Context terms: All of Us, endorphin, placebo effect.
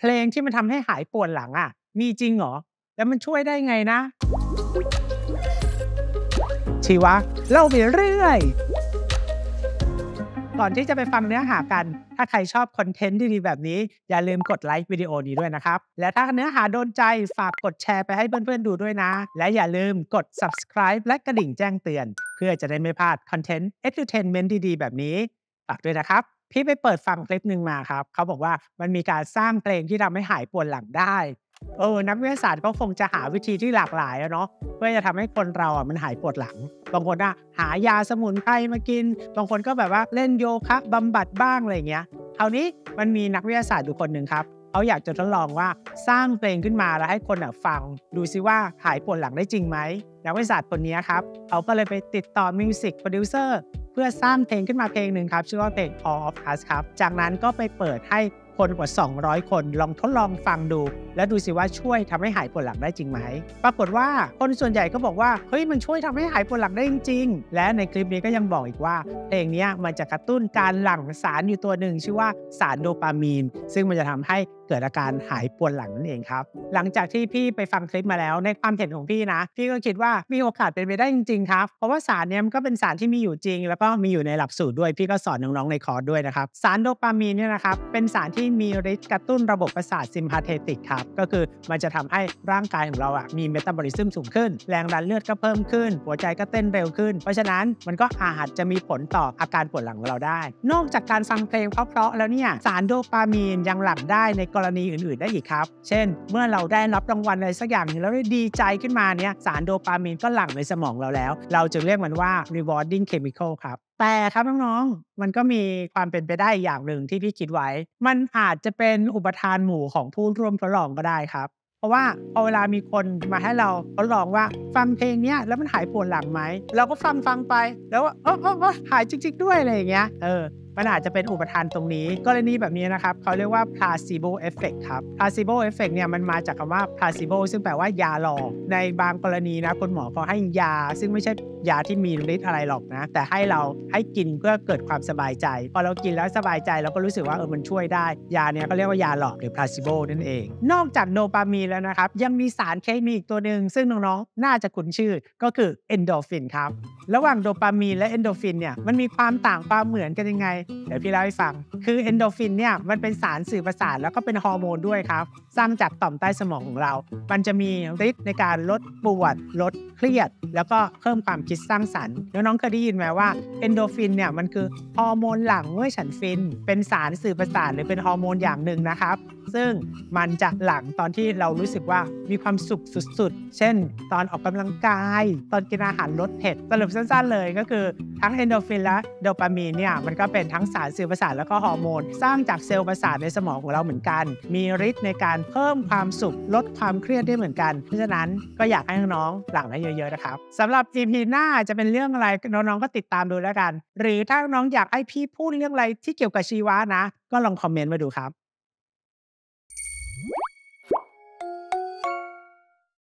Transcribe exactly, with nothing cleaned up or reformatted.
เพลงที่มันทำให้หายปวดหลังอ่ะมีจริงเหรอแล้วมันช่วยได้ไงนะชีวะเล่าไปเรื่อยก่อนที่จะไปฟังเนื้อหากันถ้าใครชอบคอนเทนต์ดีๆแบบนี้อย่าลืมกดไลค์วิดีโอนี้ด้วยนะครับและถ้าเนื้อหาโดนใจฝากกดแชร์ไปให้เพื่อนๆดูด้วยนะและอย่าลืมกด subscribe และกระดิ่งแจ้งเตือนเพื่อจะได้ไม่พลาดคอนเทนต์ entertainment ดีๆแบบนี้ฝากด้วยนะครับพี่ไปเปิดฟังคลิปหนึ่งมาครับเขาบอกว่ามันมีการสร้างเพลงที่ทำให้หายปวดหลังได้เออนักวิทยาศาสตร์ก็คงจะหาวิธีที่หลากหลายเนาะเพื่อจะทำให้คนเราอ่ะมันหายปวดหลังบางคนอ่ะหายาสมุนไพรมากินบางคนก็แบบว่าเล่นโยคะบำบัดบ้างอะไรเงี้ยคราวนี้มันมีนักวิทยาศาสตร์อยู่คนหนึ่งครับเขาอยากจะทดลองว่าสร้างเพลงขึ้นมาแล้วให้คนอ่ะฟังดูซิว่าหายปวดหลังได้จริงไหมนักวิทยาศาสตร์คนนี้ครับเขาก็เลยไปติดต่อมิวสิกโปรดิวเซอร์เพื่อสร้างเพลงขึ้นมาเพลงหนึ่งครับชื่อว่าเพลง All of Us ครับจากนั้นก็ไปเปิดให้คนกว่าสองร้อยคนลองทดลองฟังดูแล้วดูสิว่าช่วยทำให้หายปวดหลังได้จริงไหมปรากฏว่าคนส่วนใหญ่ก็บอกว่าเฮ้ยมันช่วยทำให้หายปวดหลังได้จริงๆและในคลิปนี้ก็ยังบอกอีกว่าเพลงนี้มันจะกระตุ้นการหลั่งสารอยู่ตัวหนึ่งชื่อว่าสารโดปามีนซึ่งมันจะทำให้เกิดอาการหายปวดหลังนั่นเองครับหลังจากที่พี่ไปฟังคลิปมาแล้วในความเห็นของพี่นะพี่ก็คิดว่ามีโอกาสเป็นไปได้จริงๆครับเพราะว่าสารเนี้ยมันก็เป็นสารที่มีอยู่จริงแล้วก็มีอยู่ในหลักสูตรด้วยพี่ก็สอนน้องๆในคอร์สด้วยนะครับสารโดปามีนเนี่ยนะครับเป็นสารที่มีฤทธิ์กระตุ้นระบบประสาทซิมพาเทติกครับก็คือมันจะทำให้ร่างกายของเราอ่ะมีเมตาบอลิซึมสูงขึ้นแรงดันเลือดก็เพิ่มขึ้นหัวใจก็เต้นเร็วขึ้นเพราะฉะนั้นมันก็อาจจะมีผลต่ออาการปวดหลังของเราได้นอกจากการฟังเพลงเพราะๆแล้วเนี่ยสารโดปามีนยังหลั่งได้ในกรณีอื่นๆได้อีกครับเช่นเมื่อเราได้รับรางวัลอะไรสักอย่างแล้วได้ดีใจขึ้นมาเนี่ยสารโดปามีนก็หลั่งในสมองเราแล้วเราจึงเรียกมันว่า rewarding chemical ครับแต่ครับน้องๆมันก็มีความเป็นไปได้อย่างหนึ่งที่พี่คิดไว้มันอาจจะเป็นอุปทานหมู่ของผู้ร่วมทดลองก็ได้ครับเพราะว่าพอเวลามีคนมาให้เราทดลองว่าฟังเพลงนี้แล้วมันหายปวดหลังไหมเราก็ฟังฟังไปแล้วว่าอ๋อหายจริงๆด้วยอะไรอย่างเงี้ยเออมันอาจจะเป็นอุปทานตรงนี้กรณีแบบนี้นะครับเขาเรียกว่า placebo effect ครับ placebo effect เนี่ยมันมาจากคำว่า placebo ซึ่งแปลว่ายาหลอกในบางกรณีนะคุณหมอเขาให้ยาซึ่งไม่ใช่ยาที่มีฤทธิ์อะไรหรอกนะแต่ให้เราให้กินเพื่อเกิดความสบายใจพอเรากินแล้วสบายใจเราก็รู้สึกว่าเออมันช่วยได้ยาเนี่ยเขาเรียกว่ายาหลอกหรือ placebo นั่นเองนอกจากโดปามีนแล้วนะครับยังมีสารเคมีอีกตัวหนึ่งซึ่งน้องๆน่าจะคุ้นชื่อก็คือ endorphin ครับระหว่างโดปามีนและ endorphin เนี่ยมันมีความต่างความเหมือนกันยังไงเดี๋ยวพี่เล่าให้ฟังคือเอนโดฟินเนี่ยมันเป็นสารสื่อประสาทแล้วก็เป็นฮอร์โมนด้วยครับสร้างจากต่อมใต้สมองของเรามันจะมีฤทธิ์ในการลดปวดลดเครียดแล้วก็เพิ่มความคิดสร้างสรรค์แล้วน้องเคยได้ยินไหมว่าเอนโดฟินเนี่ยมันคือฮอร์โมนหลั่งเมื่อฉันฟินเป็นสารสื่อประสาทหรือเป็นฮอร์โมนอย่างหนึ่งนะครับซึ่งมันจะหลั่งตอนที่เรารู้สึกว่ามีความสุขสุดๆเช่นตอนออกกำลังกายตอนกินอาหารลดเผ็ดสรุปสั้นๆเลยก็คือทั้งเอนโดฟินและโดปามีนเนี่ยมันก็เป็นทั้งสารสื่อประสาทแล้วก็ฮอร์โมนสร้างจากเซลล์ประสาทในสมองของเราเหมือนกันมีฤทธิ์ในการเพิ่มความสุขลดความเครียดได้เหมือนกันเพราะฉะนั้นก็อยากให้น้องๆหลั่งให้เยอะๆนะครับสำหรับ อี พี หน้าจะเป็นเรื่องอะไรน้องๆก็ติดตามดูแล้วกันหรือถ้าน้องอยากให้พี่พูดเรื่องอะไรที่เกี่ยวกับชีวะนะก็ลองคอมเมนต์มาดูครับ